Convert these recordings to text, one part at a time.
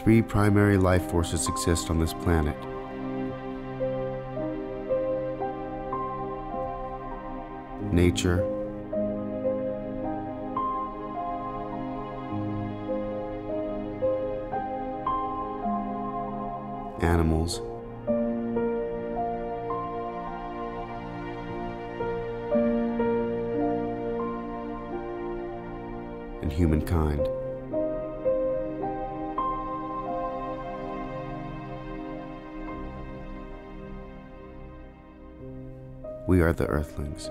three primary life forces exist on this planet. Nature, animals, and humankind. We are the Earthlings.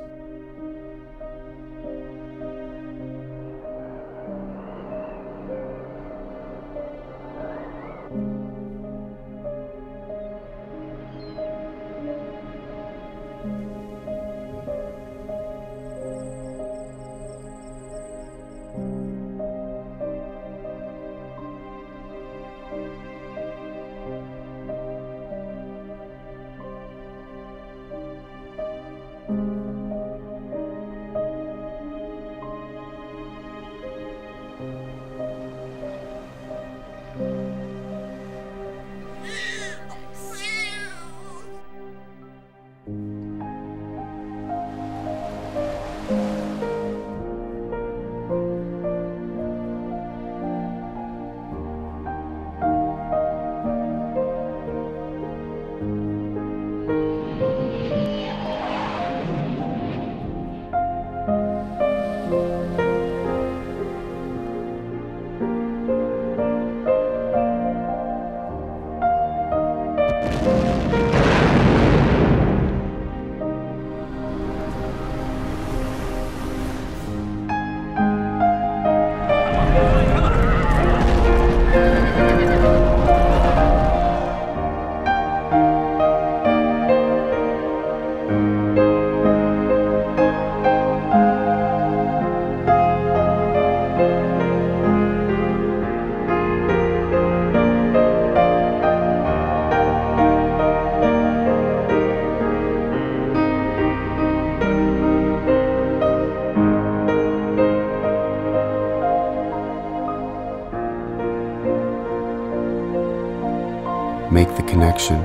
Make the connection.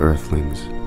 Earthlings.